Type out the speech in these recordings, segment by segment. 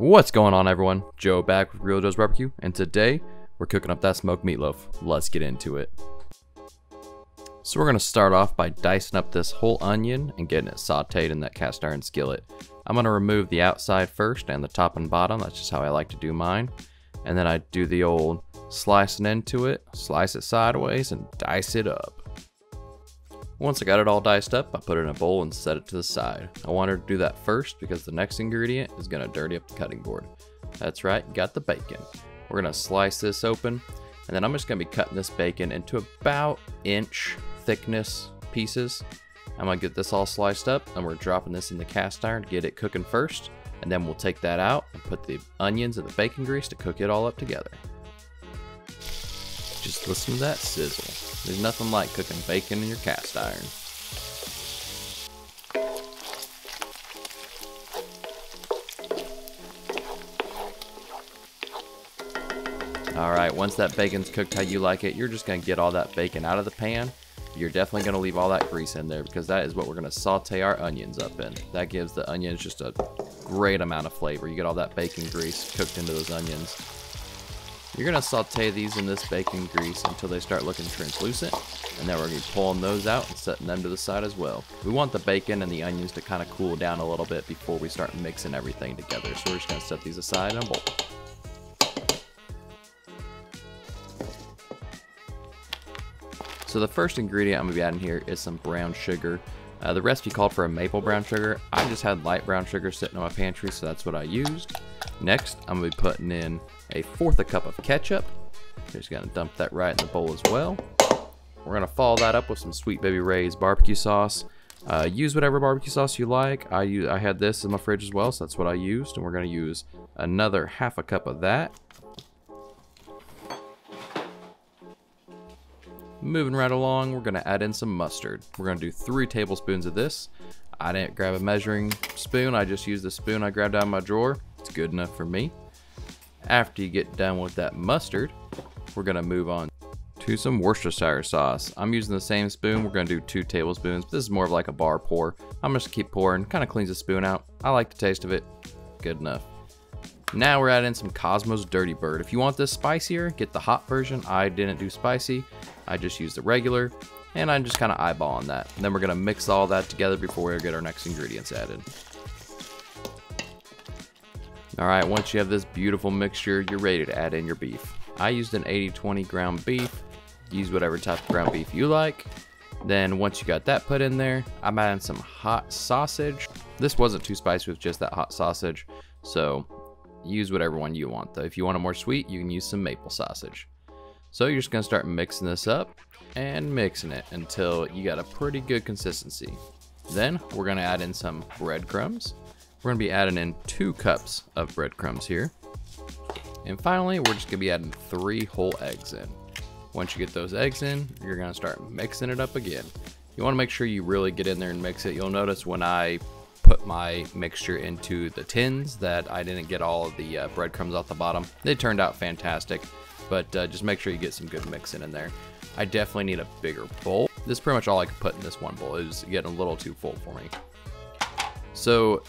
What's going on, everyone? Joe back with Gorilla Joe's BBQ, and today we're cooking up that smoked meatloaf. Let's get into it. So we're gonna start off by dicing up this whole onion and getting it sauteed in that cast iron skillet. I'm gonna remove the outside first and the top and bottom. That's just how I like to do mine. And then I do the old slicing into it, slice it sideways and dice it up. Once I got it all diced up, I put it in a bowl and set it to the side. I wanted to do that first because the next ingredient is gonna dirty up the cutting board. That's right, got the bacon. We're gonna slice this open, and then I'm just gonna be cutting this bacon into about inch thickness pieces. I'm gonna get this all sliced up, and we're dropping this in the cast iron to get it cooking first, and then we'll take that out and put the onions and the bacon grease to cook it all up together. Just listen to that sizzle. There's nothing like cooking bacon in your cast iron. All right, once that bacon's cooked how you like it, you're just gonna get all that bacon out of the pan. You're definitely gonna leave all that grease in there because that is what we're gonna saute our onions up in. That gives the onions just a great amount of flavor. You get all that bacon grease cooked into those onions. You're gonna saute these in this bacon grease until they start looking translucent, and then we're gonna be pulling those out and setting them to the side as well. We want the bacon and the onions to kind of cool down a little bit before we start mixing everything together, so we're just gonna set these aside in a bowl. So the first ingredient I'm gonna be adding here is some brown sugar. The recipe called for a maple brown sugar. I just had light brown sugar sitting on my pantry, so that's what I used. Next, I'm gonna be putting in 1/4 cup of ketchup. Just gonna dump that right in the bowl as well. We're gonna follow that up with some Sweet Baby Ray's barbecue sauce. Use whatever barbecue sauce you like. I had this in my fridge as well, so that's what I used, and we're gonna use another 1/2 cup of that. Moving right along, we're gonna add in some mustard. We're gonna do 3 tablespoons of this. I didn't grab a measuring spoon, I just used the spoon I grabbed out of my drawer. It's good enough for me. After you get done with that mustard, we're gonna move on to some Worcestershire sauce. I'm using the same spoon, we're gonna do 2 tablespoons, but this is more of like a bar pour. I'm just gonna keep pouring, kinda cleans the spoon out. I like the taste of it, good enough. Now we're adding some Cosmos Dirty Bird. If you want this spicier, get the hot version. I didn't do spicy, I just used the regular, and I'm just kind of eyeballing that. And then we're gonna mix all that together before we get our next ingredients added. All right, once you have this beautiful mixture, you're ready to add in your beef. I used an 80/20 ground beef. Use whatever type of ground beef you like. Then once you got that put in there, I'm adding some hot sausage. This wasn't too spicy with just that hot sausage, so use whatever one you want though. If you want it more sweet, you can use some maple sausage. So you're just gonna start mixing this up and mixing it until you got a pretty good consistency. Then we're gonna add in some breadcrumbs. We're gonna be adding in 2 cups of breadcrumbs here. And finally, we're just gonna be adding 3 whole eggs in. Once you get those eggs in, you're gonna start mixing it up again. You wanna make sure you really get in there and mix it. You'll notice when I put my mixture into the tins that I didn't get all of the breadcrumbs off the bottom. They turned out fantastic, but just make sure you get some good mixing in there. I definitely need a bigger bowl. This is pretty much all I could put in this one bowl. It was getting a little too full for me. So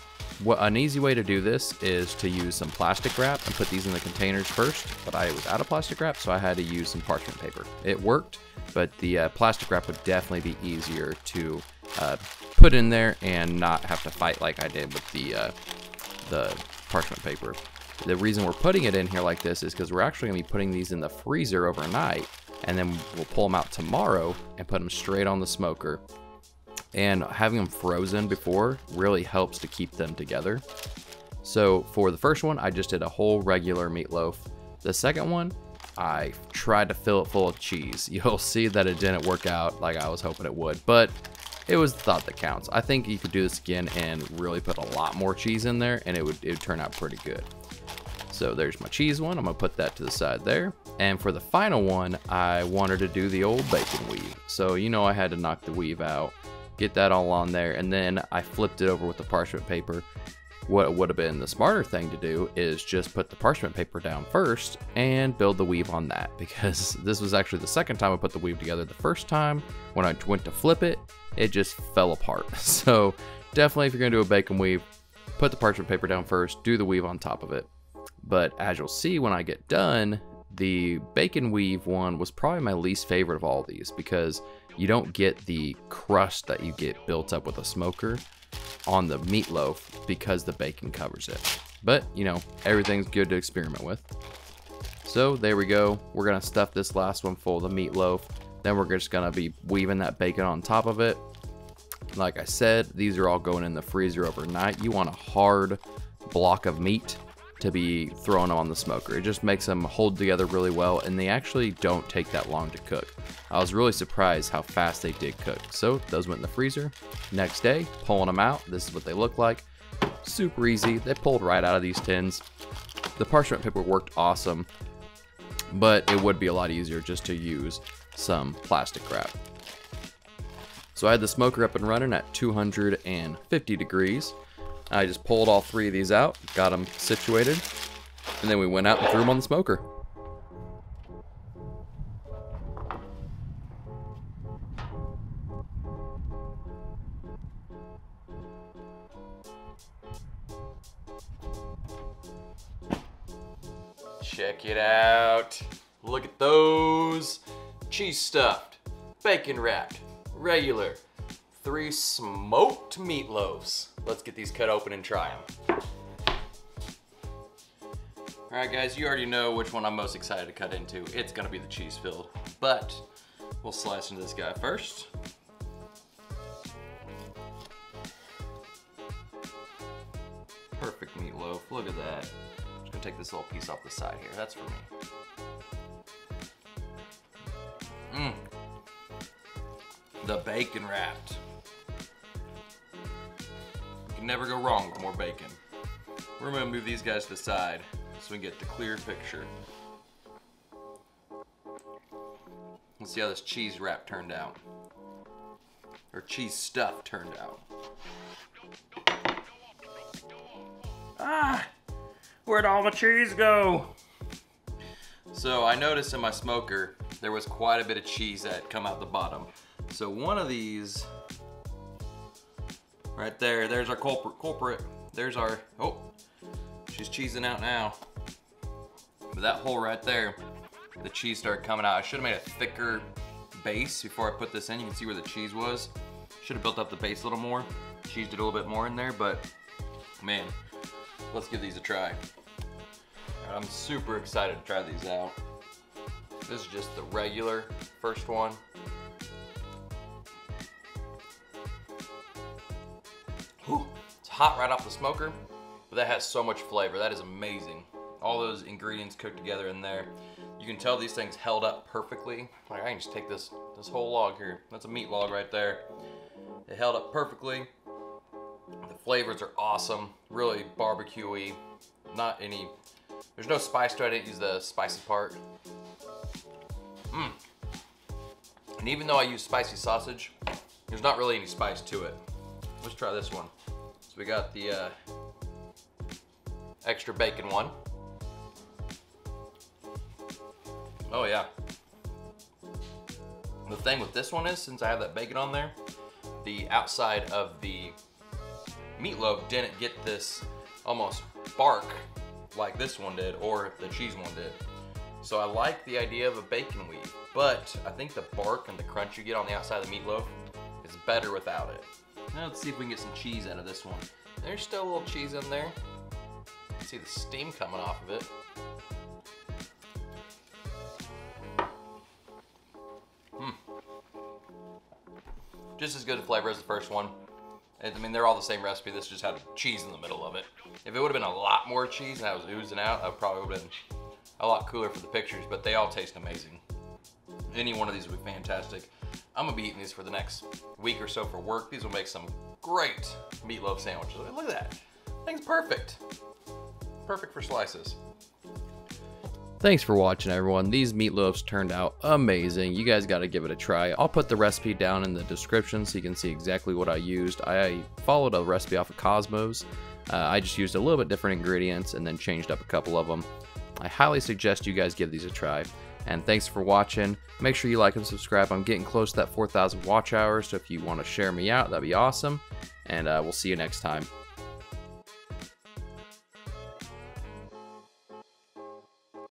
an easy way to do this is to use some plastic wrap and put these in the containers first, but I was out of plastic wrap, so I had to use some parchment paper. It worked, but the plastic wrap would definitely be easier to put in there and not have to fight like I did with the parchment paper. The reason we're putting it in here like this is because we're actually gonna be putting these in the freezer overnight, and then we'll pull them out tomorrow and put them straight on the smoker. And having them frozen before really helps to keep them together. So for the first one, I just did a whole regular meatloaf. The second one, I tried to fill it full of cheese. You'll see that it didn't work out like I was hoping it would, but it was the thought that counts. I think you could do this again and really put a lot more cheese in there, and it would turn out pretty good. So there's my cheese one. I'm gonna put that to the side there. And for the final one, I wanted to do the old bacon weave. So you know I had to knock the weave out, get that all on there, and then I flipped it over with the parchment paper. What would have been the smarter thing to do is just put the parchment paper down first and build the weave on that, because this was actually the second time I put the weave together. The first time when I went to flip it, it just fell apart. So definitely if you're gonna do a bacon weave, put the parchment paper down first, do the weave on top of it. But as you'll see when I get done, the bacon weave one was probably my least favorite of all these because you don't get the crust that you get built up with a smoker on the meatloaf because the bacon covers it. But you know, everything's good to experiment with. So there we go. We're gonna stuff this last one full of the meatloaf. Then we're just gonna be weaving that bacon on top of it. Like I said, these are all going in the freezer overnight. You want a hard block of meat to be thrown on the smoker. It just makes them hold together really well, and they actually don't take that long to cook. I was really surprised how fast they did cook. So those went in the freezer. Next day, pulling them out, this is what they look like. Super easy, they pulled right out of these tins. The parchment paper worked awesome, but it would be a lot easier just to use some plastic wrap. So I had the smoker up and running at 250 degrees. I just pulled all three of these out, got them situated, and then we went out and threw them on the smoker. Check it out. Look at those. Cheese stuffed, bacon wrapped, regular, three smoked meatloaves. Let's get these cut open and try them. All right guys, you already know which one I'm most excited to cut into. It's gonna be the cheese filled, but we'll slice into this guy first. Perfect meatloaf, look at that. I'm just gonna take this little piece off the side here, that's for me. Mmm. The bacon wrapped. You can never go wrong with more bacon. We're gonna move these guys to the side so we can get the clear picture. Let's see how this cheese wrap turned out. Or cheese stuff turned out. Ah! Where'd all the cheese go? So I noticed in my smoker, there was quite a bit of cheese that had come out the bottom. So one of these, right there, there's our culprit. There's our, oh, she's cheesing out now. But that hole right there, the cheese started coming out. I should have made a thicker base before I put this in. You can see where the cheese was. Should have built up the base a little more. Cheese did a little bit more in there, but man, let's give these a try. All right, I'm super excited to try these out. This is just the regular first one. Ooh, it's hot right off the smoker, but that has so much flavor. That is amazing. All those ingredients cooked together in there. You can tell these things held up perfectly. Like I can just take this whole log here. That's a meat log right there. It held up perfectly. The flavors are awesome. Really barbecue-y. Not any, there's no spice to it. I didn't use the spicy part. Mmm. And even though I use spicy sausage, there's not really any spice to it. Let's try this one. So we got the extra bacon one. Oh yeah. The thing with this one is, since I have that bacon on there, the outside of the meatloaf didn't get this almost bark like this one did, or the cheese one did. So I like the idea of a bacon weave, but I think the bark and the crunch you get on the outside of the meatloaf is better without it. Now let's see if we can get some cheese out of this one. There's still a little cheese in there. You can see the steam coming off of it. Just as good a flavor as the first one. I mean, they're all the same recipe. This just had cheese in the middle of it. If it would have been a lot more cheese and I was oozing out, I probably would have been a lot cooler for the pictures, but they all taste amazing. Any one of these would be fantastic. I'm gonna be eating these for the next week or so for work. These will make some great meatloaf sandwiches. Look at that, thing's perfect. Perfect for slices. Thanks for watching, everyone. These meatloafs turned out amazing. You guys gotta give it a try. I'll put the recipe down in the description so you can see exactly what I used. I followed a recipe off of Cosmos. I just used a little bit different ingredients and then changed up a couple of them. I highly suggest you guys give these a try. And thanks for watching. Make sure you like and subscribe. I'm getting close to that 4,000 watch hours, so if you want to share me out, that'd be awesome. And we'll see you next time.